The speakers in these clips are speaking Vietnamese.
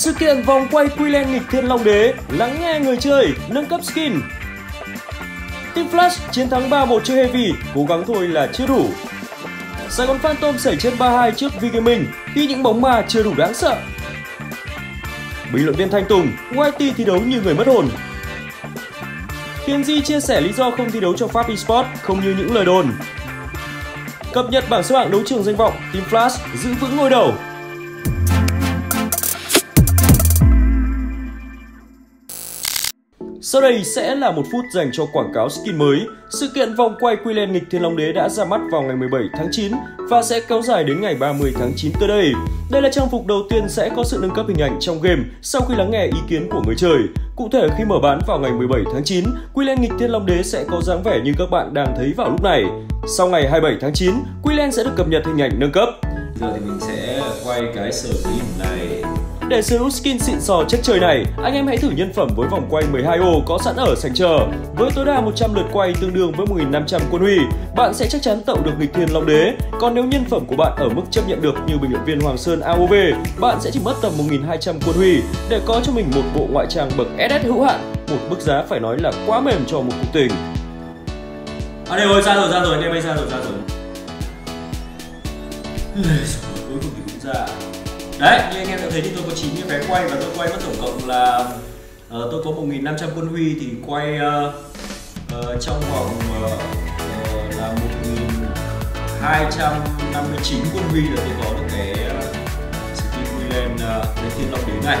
Sự kiện vòng quay Quillen nghịch thiên Long Đế, lắng nghe người chơi, nâng cấp skin. Team Flash chiến thắng 3-1 trước HEV, cố gắng thôi là chưa đủ. Sài Gòn Phantom xảy chết 3-2 trước VGaming khi những bóng ma chưa đủ đáng sợ. Bình luận viên Thanh Tùng, WhiteT thi đấu như người mất hồn. Thiên Di chia sẻ lý do không thi đấu cho Pháp Esports không như những lời đồn. Cập nhật bảng xếp hạng đấu trường danh vọng, Team Flash giữ vững ngôi đầu. Sau đây sẽ là một phút dành cho quảng cáo skin mới. Sự kiện vòng quay Quillen nghịch thiên Long Đế đã ra mắt vào ngày 17 tháng 9 và sẽ kéo dài đến ngày 30 tháng 9 tới đây. Đây là trang phục đầu tiên sẽ có sự nâng cấp hình ảnh trong game sau khi lắng nghe ý kiến của người chơi. Cụ thể khi mở bán vào ngày 17 tháng 9, Quillen nghịch thiên Long Đế sẽ có dáng vẻ như các bạn đang thấy vào lúc này. Sau ngày 27 tháng 9, Quillen sẽ được cập nhật hình ảnh nâng cấp. Giờ thì mình sẽ quay cái sở hữu này. Để sở hữu skin xịn sò chất trời này, anh em hãy thử nhân phẩm với vòng quay 12 ô có sẵn ở sảnh chờ. Với tối đa 100 lượt quay tương đương với 1.500 quân huy, bạn sẽ chắc chắn tạo được nghịch thiên Long Đế. Còn nếu nhân phẩm của bạn ở mức chấp nhận được như bình luận viên Hoàng Sơn AOV, bạn sẽ chỉ mất tầm 1.200 quân huy để có cho mình một bộ ngoại trang bậc SS hữu hạn, một mức giá phải nói là quá mềm cho một cuộc tình. À đây rồi, ra rồi, anh em ơi, ra rồi. Cuối cùng thì cũng ra. Đấy, như anh em đã thấy thì tôi có 9 cái vé quay và tôi quay mất tổng cộng là tôi có 1.500 quân huy thì quay trong vòng là 1.259 quân huy là tôi có được cái skin Quillen nghịch thiên Long Đế này.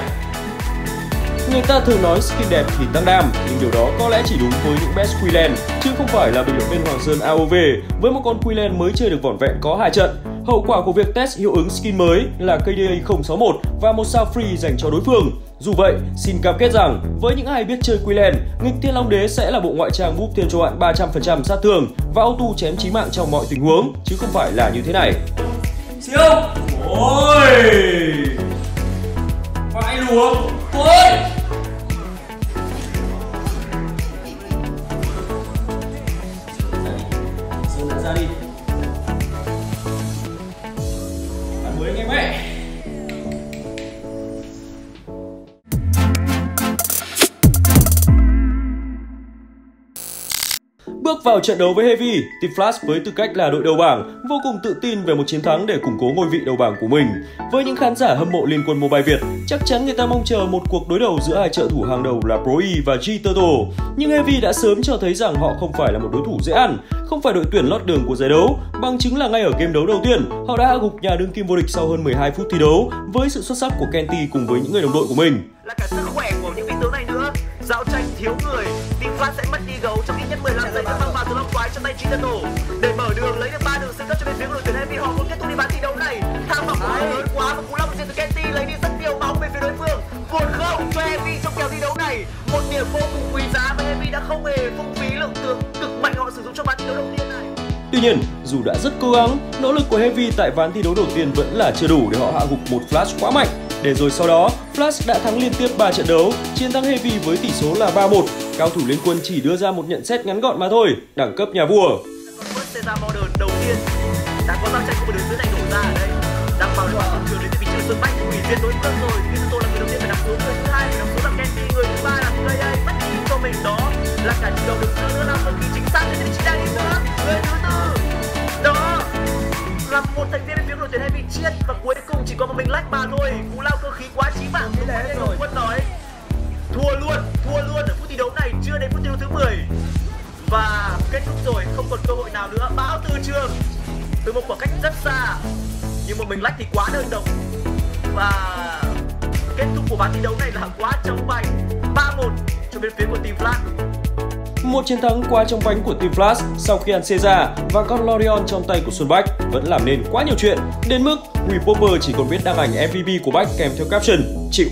Người ta thường nói skin đẹp thì tăng đam, nhưng điều đó có lẽ chỉ đúng với những best Quillen chứ không phải là bình luận viên Hoàng Sơn AOV với một con Quillen mới chơi được vỏn vẹn có 2 trận. Hậu quả của việc test hiệu ứng skin mới là KDA 061 và một sao free dành cho đối phương. Dù vậy, xin cam kết rằng với những ai biết chơi Quillen, nghịch thiên Long Đế sẽ là bộ ngoại trang búp thêm cho bạn 300% sát thương và auto chém chí mạng trong mọi tình huống, chứ không phải là như thế này. Siêu! Ôi! Vãi luôn! Ôi! Ra đi! Bước vào trận đấu với HEV, Team Flash với tư cách là đội đầu bảng vô cùng tự tin về một chiến thắng để củng cố ngôi vị đầu bảng của mình. Với những khán giả hâm mộ Liên Quân Mobile Việt, chắc chắn người ta mong chờ một cuộc đối đầu giữa hai trợ thủ hàng đầu là ProE và Gturtle. Nhưng HEV đã sớm cho thấy rằng họ không phải là một đối thủ dễ ăn, không phải đội tuyển lót đường của giải đấu. Bằng chứng là ngay ở game đấu đầu tiên, họ đã hạ gục nhà đương kim vô địch sau hơn 12 phút thi đấu với sự xuất sắc của Kenty cùng với những người đồng đội của mình. Là cả sức khỏe của những vị tướng này nữa. Giao tranh thiếu người, Team Flash sẽ mất đi gấu trong ít nhất 15 giây đã băng vào từ long quái cho tay Gturtle để mở đường lấy được 3 đường sân cấp cho bên phía đội tuyển HEV. Họ muốn kết thúc đi ván thi đấu này. Tham vọng lớn quá và cú long diện từ Kenty lấy đi rất nhiều máu bên phía đối phương. 1-0 cho HEV trong kèo thi đấu này, một điểm vô cùng quý giá mà HEV đã không hề phung phí lượng tướng cực mạnh họ sử dụng trong ván thi đấu đầu tiên này. Tuy nhiên, dù đã rất cố gắng, nỗ lực của HEV tại ván thi đấu đầu tiên vẫn là chưa đủ để họ hạ gục một Flash quá mạnh. Để rồi sau đó, Flash đã thắng liên tiếp 3 trận đấu, chiến thắng HEV với tỷ số là 3-1. Cao thủ Liên Quân chỉ đưa ra một nhận xét ngắn gọn mà thôi, đẳng cấp nhà vua. Đầu tiên, đã có giao tranh của đối phương này đổ ra ở đây. Đang bảo đảm đường đến vị trí Xuân Bách, hủy diệt đối phương rồi. Khi tôi là người đầu tiên phải đặt xuống, người thứ hai phải đặt xuống là Kenty, người thứ ba là người đây mất đi cho mình đó là cả điều được nữa là cực kỳ chính xác đến vị trí đang đi nữa. Người thứ tư đó là một thành viên bên phía đội tuyển HEV chết và cuối cùng chỉ có một mình lách mà thôi. Cú lao cơ khí quá chí mạng thế này rồi. Quân nói thua luôn ở phút thi đấu này, chưa đến phút thi đấu thứ 10 và kết thúc rồi, không còn cơ hội nào nữa. Bão từ trường từ một khoảng cách rất xa nhưng một mình lách thì quá đơn độc và kết thúc của ván thi đấu này là quá chóng vánh, 3-1 cho bên phía của Team Flash. Một chiến thắng quá trong vánh của Team Flash sau khi ăn Caesar và con Lorion trong tay của Xuân Bách vẫn làm nên quá nhiều chuyện, đến mức Whip Bomber chỉ còn biết đăng ảnh MVP của Bách kèm theo caption chịu.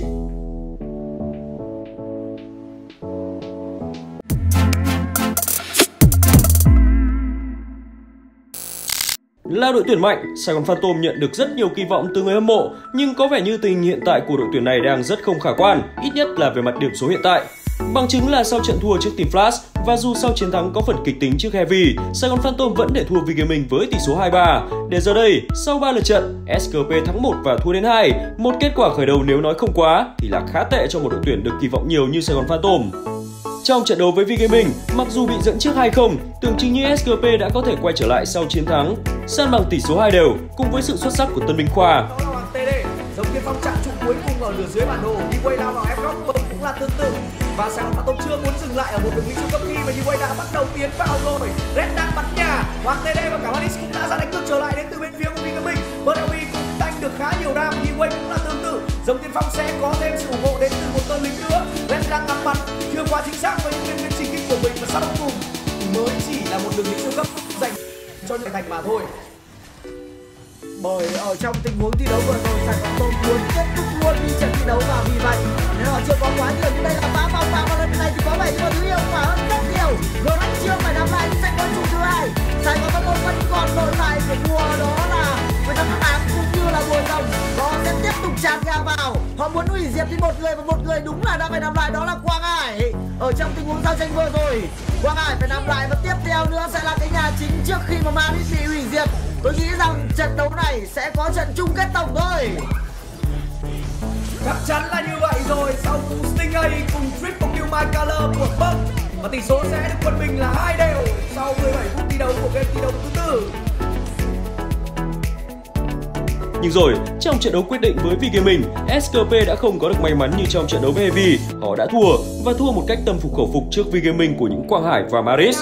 Là đội tuyển mạnh, Sài Gòn Phantom nhận được rất nhiều kỳ vọng từ người hâm mộ, nhưng có vẻ như tình hình hiện tại của đội tuyển này đang rất không khả quan, ít nhất là về mặt điểm số hiện tại. Bằng chứng là sau trận thua trước Team Flash và dù sau chiến thắng có phần kịch tính trước HEV, Sài Gòn Phantom vẫn để thua VGaming với tỷ số 2-3. Để giờ đây, sau 3 lượt trận, SKP thắng 1 và thua đến 2, một kết quả khởi đầu nếu nói không quá thì là khá tệ cho một đội tuyển được kỳ vọng nhiều như Sài Gòn Phantom. Trong trận đấu với VGaming, mặc dù bị dẫn trước 2-0, tưởng chừng như SKP đã có thể quay trở lại sau chiến thắng, san bằng tỷ số 2 đều cùng với sự xuất sắc của Tân Minh Khoa. Giống như phong trạng trụ cuối cùng ở nửa dưới bản đồ, đi quay lao vào em góc cũng là tương tự. Và Sài Gòn Phantom chưa muốn dừng lại ở một đường siêu cấp khi mà đi quay đã bắt đầu tiến vào rồi. Red đang bắn nhà, WhiteT và cả Maris cũng đã ra đánh cược trở lại đến từ bên phía của VGaming. BLV cũng đánh được khá nhiều đam, đi quay cũng là tương tự. Giống tiên phong sẽ có thêm sự ủng hộ đến từ một tên lính nữa. Red đang ngắm bắn, chưa quá chính xác với những viên chỉ kích của mình và sau đó cùng mới chỉ là một đường siêu cấp dành cho những thành mà thôi. Bởi ở trong tình huống thi đấu vừa rồi, Sài Gòn Phantom muốn kết thúc luôn đi trận thi đấu và vì vậy nếu họ chưa có quá nhiều như đây là phá vòng vào lần này thì có vẻ như thứ hiệu quả hơn rất nhiều. Rồi anh chưa phải làm lại sẽ có chủ thứ hai. Sài Gòn Phantom vẫn còn nội tại của mùa đó là 18/8 cũng như là mùa rồng. Họ sẽ tiếp tục tràn ra vào. Họ muốn hủy diệt đi một người và một người đúng là đã phải làm lại đó là Quang Hải. Ở trong tình huống giao tranh vừa rồi, Quang Hải phải làm lại và tiếp theo nữa sẽ là cái nhà chính trước khi mà Maris bị hủy diệt. Tôi nghĩ rằng trận đấu này sẽ có trận chung kết tổng thôi. Chắc chắn là như vậy rồi. Sau cú Stingay cùng triple kill my color của Bắc và tỷ số sẽ được quân mình là 2 đều sau 17 phút thi đấu của game thi đấu thứ tư. Nhưng rồi, trong trận đấu quyết định với VGaming, SKP đã không có được may mắn như trong trận đấu với HEV. Họ đã thua và thua một cách tâm phục khẩu phục trước VGaming của những Quang Hải và Maris.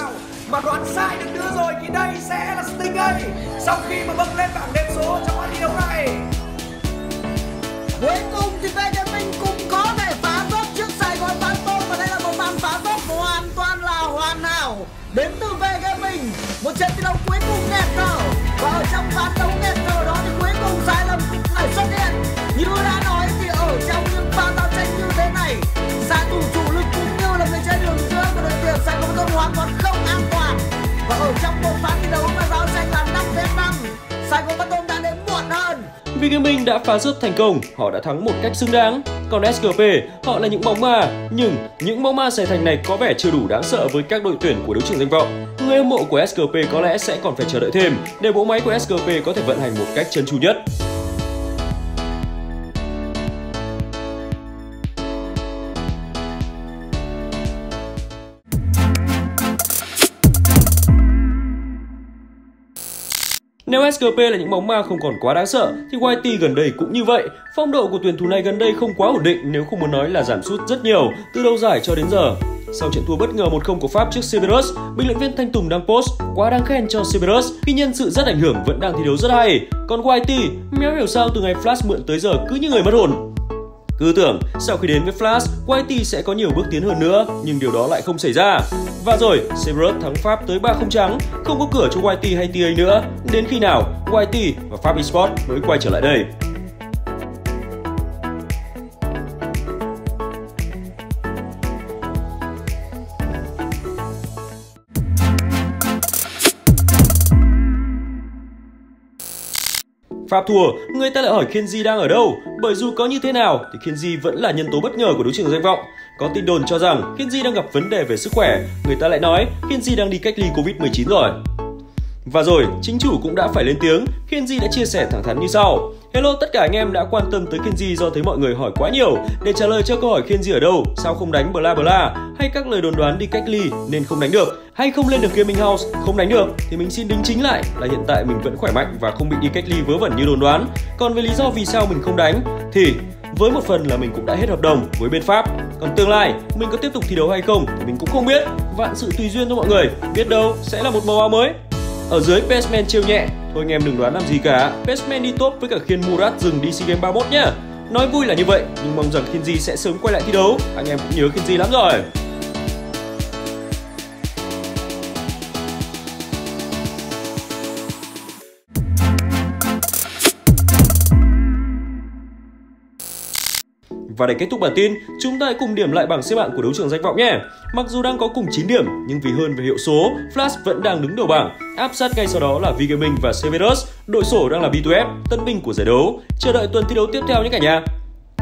Mà đoán sai được nữa rồi thì đây sẽ là Stingay sau khi mà bật lên bảng điểm số trong trận thi đấu này. Cuối cùng thì VGaming cũng có thể phá vỡ trước Sài Gòn Phantom và đây là một màn phá vỡ hoàn toàn là hoàn hảo đến từ VGaming. Một trận thi đấu cuối cùng nghẹt thở và ở trong ván đấu nghẹt thở đó thì cuối cùng sai lầm lại xuất hiện. Như đã nói thì ở trong những pha giao tranh như thế này, xạ thủ chủ lực cũng như là người chơi đường giữa của đội tuyển Sài Gòn Phantom hoàn toàn không an toàn. Và ở trong một pha thi đấu mà giao tranh là 5-5, Sài Gòn Phantom đã đến muộn hơn. VGaming đã phá rớt thành công, họ đã thắng một cách xứng đáng. Còn SKP, họ là những bóng ma, nhưng những bóng ma Sài Thành này có vẻ chưa đủ đáng sợ với các đội tuyển của đấu trường danh vọng. Người hâm mộ của SKP có lẽ sẽ còn phải chờ đợi thêm để bộ máy của SKP có thể vận hành một cách trơn tru nhất. Nếu SKP là những bóng ma không còn quá đáng sợ thì WhiteT gần đây cũng như vậy. Phong độ của tuyển thủ này gần đây không quá ổn định nếu không muốn nói là giảm sút rất nhiều từ đầu giải cho đến giờ. Sau trận thua bất ngờ 1-0 của Pháp trước Severus, bình luận viên Thanh Tùng đang post quá đáng khen cho Severus khi nhân sự rất ảnh hưởng vẫn đang thi đấu rất hay. Còn WhiteT, méo hiểu sao từ ngày Flash mượn tới giờ cứ như người mất hồn. Cứ tưởng sau khi đến với Flash, WhiteT sẽ có nhiều bước tiến hơn nữa, nhưng điều đó lại không xảy ra. Và rồi, Severus thắng Pháp tới 3-0 trắng, không có cửa cho WhiteT hay TA nữa. Đến khi nào, WhiteT và Pháp Esports mới quay trở lại đây? Pháp thua, người ta lại hỏi KhiênG đang ở đâu? Bởi dù có như thế nào thì KhiênG vẫn là nhân tố bất ngờ của đấu trường danh vọng. Có tin đồn cho rằng KhiênG đang gặp vấn đề về sức khỏe, người ta lại nói KhiênG đang đi cách ly Covid-19 rồi. Và rồi, chính chủ cũng đã phải lên tiếng, KhiênG đã chia sẻ thẳng thắn như sau. Hello tất cả anh em đã quan tâm tới KhiênG do thấy mọi người hỏi quá nhiều. Để trả lời cho câu hỏi KhiênG ở đâu, sao không đánh bla bla, hay các lời đồn đoán đi cách ly nên không đánh được, hay không lên được Gaming House, không đánh được, thì mình xin đính chính lại là hiện tại mình vẫn khỏe mạnh và không bị đi cách ly vớ vẩn như đồn đoán. Còn về lý do vì sao mình không đánh thì với một phần là mình cũng đã hết hợp đồng với bên Pháp. Còn tương lai mình có tiếp tục thi đấu hay không thì mình cũng không biết. Vạn sự tùy duyên thôi mọi người, biết đâu sẽ là một màu áo mới. Ở dưới Pesman trêu nhẹ, thôi anh em đừng đoán làm gì cả, Pesman đi top với cả Khiên Murat dừng đi SEA Games 31 nhá. Nói vui là như vậy, nhưng mong rằng Khiên Di sẽ sớm quay lại thi đấu, anh em cũng nhớ Khiên Di lắm rồi. Và để kết thúc bản tin, chúng ta hãy cùng điểm lại bảng xếp hạng của đấu trường danh vọng nhé. Mặc dù đang có cùng 9 điểm, nhưng vì hơn về hiệu số, Flash vẫn đang đứng đầu bảng. Áp sát ngay sau đó là VGaming và Severus, đội sổ đang là B2F, tân binh của giải đấu. Chờ đợi tuần thi đấu tiếp theo nhé cả nhà.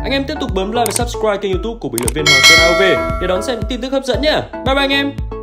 Anh em tiếp tục bấm like và subscribe kênh YouTube của BLV Hoàng Sơn AOV để đón xem tin tức hấp dẫn nhé. Bye bye anh em.